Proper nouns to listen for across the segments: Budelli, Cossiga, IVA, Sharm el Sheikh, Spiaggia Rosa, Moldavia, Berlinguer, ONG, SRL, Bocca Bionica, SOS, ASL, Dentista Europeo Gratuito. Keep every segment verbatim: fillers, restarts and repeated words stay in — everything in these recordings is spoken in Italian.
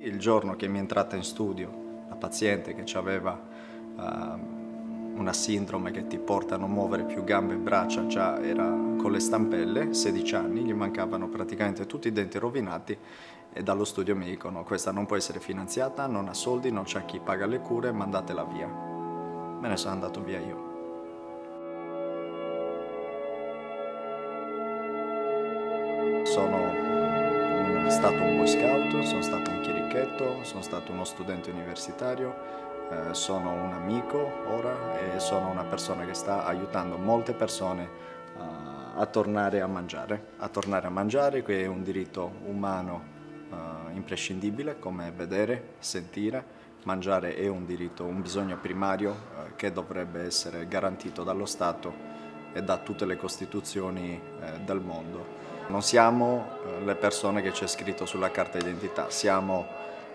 Il giorno che mi è entrata in studio la paziente che aveva uh, una sindrome che ti porta a non muovere più gambe e braccia, già era con le stampelle, sedici anni, gli mancavano praticamente tutti i denti rovinati e dallo studio mi dicono: questa non può essere finanziata, non ha soldi, non c'è chi paga le cure, mandatela via. Me ne sono andato via io. Sono stato un boy scout, sono stato un chierichetto, sono stato uno studente universitario, eh, sono un amico ora e sono una persona che sta aiutando molte persone eh, a tornare a mangiare. A tornare a mangiare, che è un diritto umano eh, imprescindibile, come vedere, sentire. Mangiare è un diritto, un bisogno primario eh, che dovrebbe essere garantito dallo Stato e da tutte le costituzioni eh, del mondo. Non siamo le persone che c'è scritto sulla carta d'identità, siamo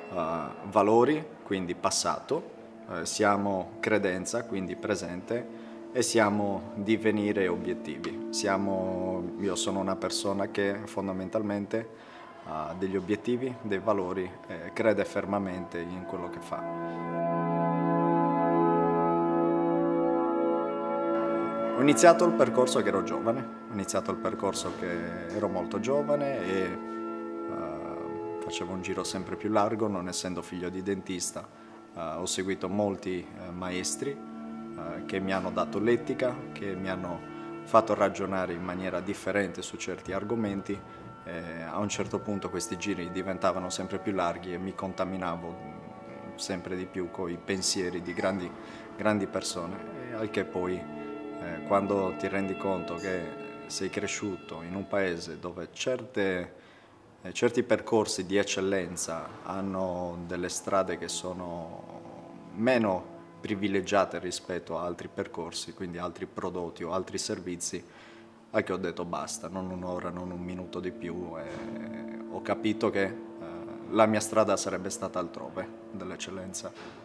uh, valori, quindi passato, eh, siamo credenza, quindi presente, e siamo divenire e obiettivi. Siamo, io sono una persona che fondamentalmente ha degli obiettivi, dei valori, eh, crede fermamente in quello che fa. Ho iniziato il percorso che ero giovane, ho iniziato il percorso che ero molto giovane e uh, facevo un giro sempre più largo, non essendo figlio di dentista. Uh, ho seguito molti uh, maestri uh, che mi hanno dato l'etica, che mi hanno fatto ragionare in maniera differente su certi argomenti. E a un certo punto questi giri diventavano sempre più larghi e mi contaminavo sempre di più con i pensieri di grandi, grandi persone, e al che poi quando ti rendi conto che sei cresciuto in un paese dove certe, certi percorsi di eccellenza hanno delle strade che sono meno privilegiate rispetto a altri percorsi, quindi altri prodotti o altri servizi, al che ho detto basta, non un'ora, non un minuto di più, e ho capito che la mia strada sarebbe stata altrove dell'eccellenza.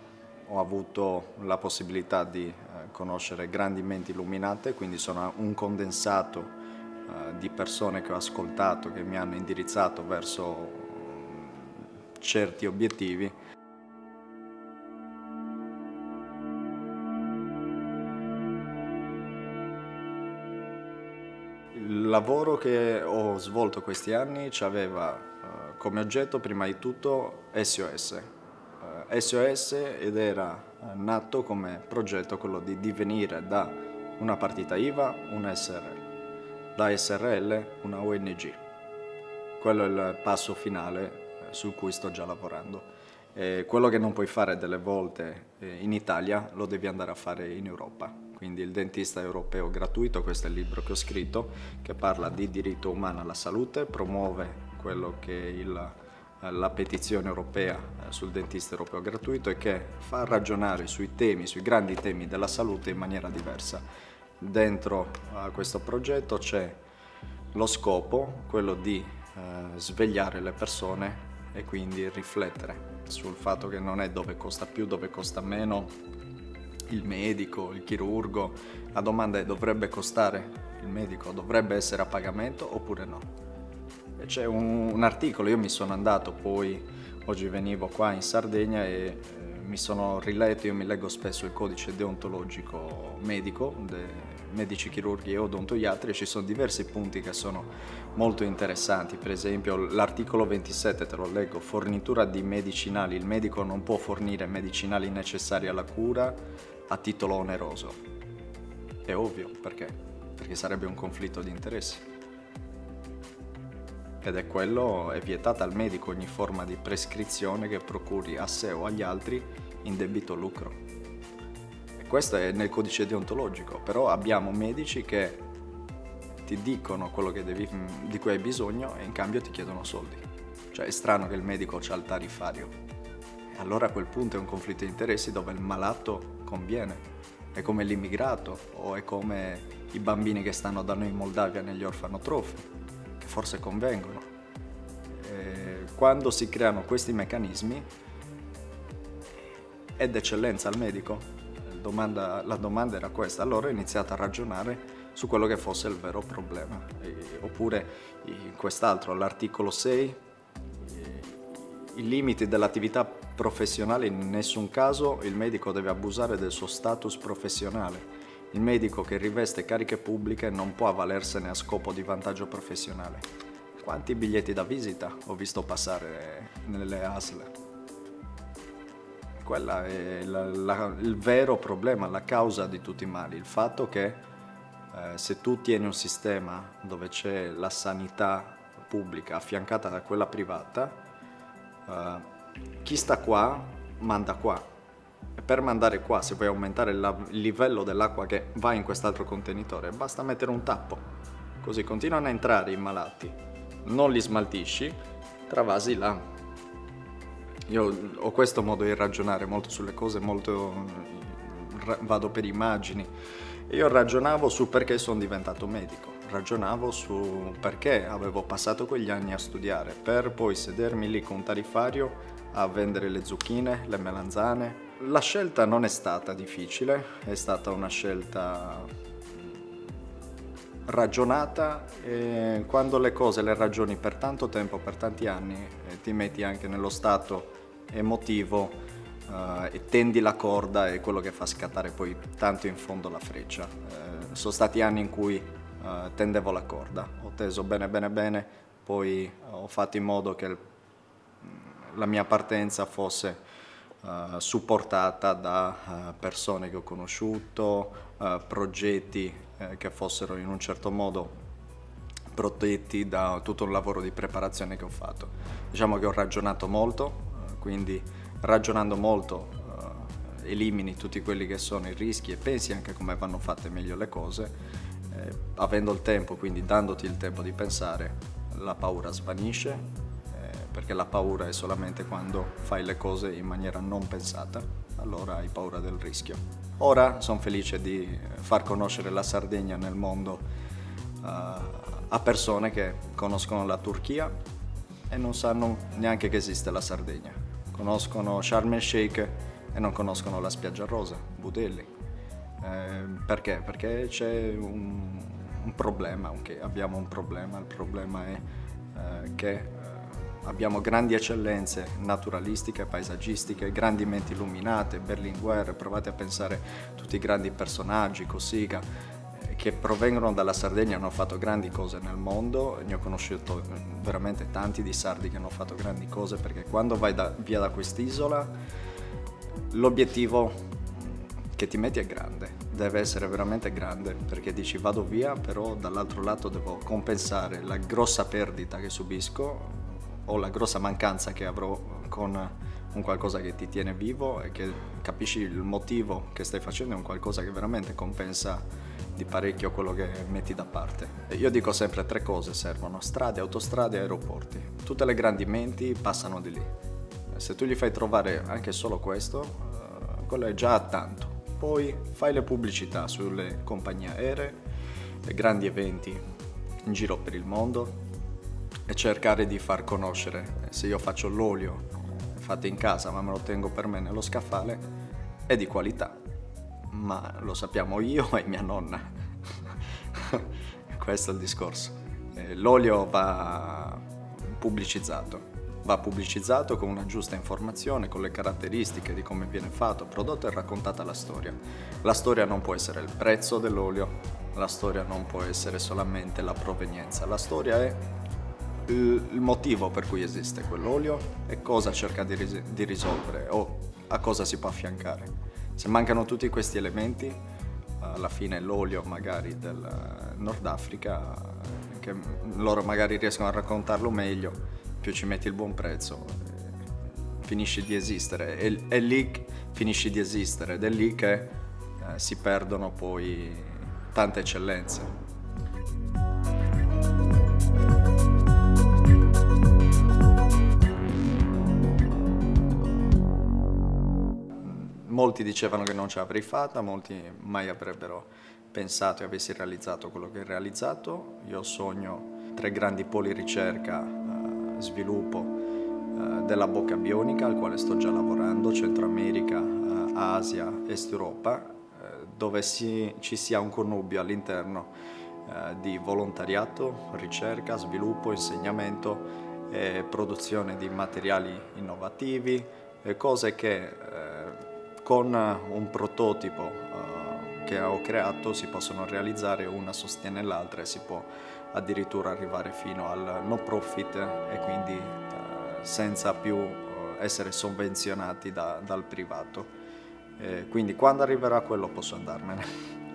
Ho avuto la possibilità di eh, conoscere grandi menti illuminate, quindi sono un condensato eh, di persone che ho ascoltato, che mi hanno indirizzato verso um, certi obiettivi. Il lavoro che ho svolto questi anni ci aveva eh, come oggetto prima di tutto S O S. S O S ed era nato come progetto quello di divenire da una partita I V A una S R L, da S R L una O N G. Quello è il passo finale su cui sto già lavorando. E quello che non puoi fare delle volte in Italia lo devi andare a fare in Europa. Quindi il Dentista Europeo Gratuito, questo è il libro che ho scritto, che parla di diritto umano alla salute, promuove quello che il la petizione europea sul dentista europeo gratuito, e che fa ragionare sui temi, sui grandi temi della salute in maniera diversa. Dentro a questo progetto c'è lo scopo, quello di eh, svegliare le persone e quindi riflettere sul fatto che non è dove costa più, dove costa meno il medico, il chirurgo. La domanda è: dovrebbe costare il medico, dovrebbe essere a pagamento oppure no? C'è un, un articolo, io mi sono andato poi, oggi venivo qua in Sardegna e eh, mi sono riletto, io mi leggo spesso il codice deontologico medico, de, medici chirurghi e odontoiatri, e ci sono diversi punti che sono molto interessanti. Per esempio l'articolo ventisette, te lo leggo: fornitura di medicinali, il medico non può fornire medicinali necessari alla cura a titolo oneroso. È ovvio, perché? Perché sarebbe un conflitto di interessi. Ed è quello, è vietata al medico ogni forma di prescrizione che procuri a sé o agli altri indebito lucro. E questo è nel codice deontologico, però abbiamo medici che ti dicono quello che devi, di cui hai bisogno, e in cambio ti chiedono soldi. Cioè è strano che il medico c'ha il tariffario. E allora a quel punto è un conflitto di interessi dove il malato conviene. È come l'immigrato, o è come i bambini che stanno da noi in Moldavia negli orfanotrofi. Forse convengono. Eh, quando si creano questi meccanismi è d'eccellenza al medico? La domanda, la domanda era questa. Allora ho iniziato a ragionare su quello che fosse il vero problema. E, oppure in quest'altro, l'articolo sei, i limiti dell'attività professionale, in nessun caso il medico deve abusare del suo status professionale. Il medico che riveste cariche pubbliche non può avvalersene a scopo di vantaggio professionale. Quanti biglietti da visita ho visto passare nelle A S L? Quella è la, la, il vero problema, la causa di tutti i mali, il fatto che eh, se tu tieni un sistema dove c'è la sanità pubblica affiancata da quella privata, eh, chi sta qua manda qua, e per mandare qua, se vuoi aumentare la, il livello dell'acqua che va in quest'altro contenitore, basta mettere un tappo, così continuano a entrare i malati, non li smaltisci, travasi là. Io ho questo modo di ragionare molto sulle cose, molto vado per immagini. Io ragionavo su perché sono diventato medico, ragionavo su perché avevo passato quegli anni a studiare, per poi sedermi lì con un tarifario a vendere le zucchine, le melanzane. La scelta non è stata difficile, è stata una scelta ragionata, e quando le cose le ragioni per tanto tempo, per tanti anni, ti metti anche nello stato emotivo eh, e tendi la corda, è quello che fa scattare poi tanto in fondo la freccia. Eh, sono stati anni in cui eh, tendevo la corda, ho teso bene bene bene, poi ho fatto in modo che la mia partenza fosse Uh, supportata da uh, persone che ho conosciuto, uh, progetti uh, che fossero in un certo modo protetti da tutto il lavoro di preparazione che ho fatto. Diciamo che ho ragionato molto, uh, quindi ragionando molto uh, elimini tutti quelli che sono i rischi e pensi anche come vanno fatte meglio le cose, eh, avendo il tempo, quindi dandoti il tempo di pensare, la paura svanisce. Perché la paura è solamente quando fai le cose in maniera non pensata, allora hai paura del rischio. Ora sono felice di far conoscere la Sardegna nel mondo uh, a persone che conoscono la Turchia e non sanno neanche che esiste la Sardegna. Conoscono Sharm el Sheikh e non conoscono la Spiaggia Rosa, Budelli. Eh, perché? Perché c'è un, un problema, okay, abbiamo un problema, il problema è eh, che abbiamo grandi eccellenze naturalistiche, paesaggistiche, grandi menti illuminate, Berlinguer, provate a pensare tutti i grandi personaggi, Cossiga, che provengono dalla Sardegna, hanno fatto grandi cose nel mondo, ne ho conosciuto veramente tanti di sardi che hanno fatto grandi cose, perché quando vai da, via da quest'isola l'obiettivo che ti metti è grande, deve essere veramente grande, perché dici vado via, però dall'altro lato devo compensare la grossa perdita che subisco o la grossa mancanza che avrò con un qualcosa che ti tiene vivo e che capisci il motivo che stai facendo è un qualcosa che veramente compensa di parecchio quello che metti da parte. Io dico sempre tre cose servono: strade, autostrade e aeroporti. Tutte le grandi menti passano di lì. Se tu gli fai trovare anche solo questo, quello è già tanto. Poi fai le pubblicità sulle compagnie aeree, grandi eventi in giro per il mondo, e cercare di far conoscere. Se io faccio l'olio fatto in casa ma me lo tengo per me nello scaffale, è di qualità, ma lo sappiamo io e mia nonna. Questo è il discorso. L'olio va pubblicizzato va pubblicizzato con una giusta informazione, con le caratteristiche di come viene fatto, prodotto e raccontata la storia. La storia non può essere il prezzo dell'olio, la storia non può essere solamente la provenienza, la storia è il motivo per cui esiste quell'olio e cosa cerca di, ris di risolvere o a cosa si può affiancare. Se mancano tutti questi elementi, alla fine l'olio magari del Nord Africa, che loro magari riescono a raccontarlo meglio, più ci metti il buon prezzo, finisci di esistere, è, è lì che finisci di esistere ed è lì che eh, si perdono poi tante eccellenze. Molti dicevano che non ce l'avrei fatta, molti mai avrebbero pensato e avessi realizzato quello che ho realizzato. Io sogno tre grandi poli ricerca, eh, sviluppo eh, della Bocca Bionica, al quale sto già lavorando, Centro America, eh, Asia, Est Europa, eh, dove si, ci sia un connubio all'interno eh, di volontariato, ricerca, sviluppo, insegnamento eh, produzione di materiali innovativi, eh, cose che eh, con un prototipo eh, che ho creato si possono realizzare, una sostiene l'altra e si può addirittura arrivare fino al no profit e quindi eh, senza più essere sovvenzionati da, dal privato. Eh, quindi quando arriverà quello posso andarmene.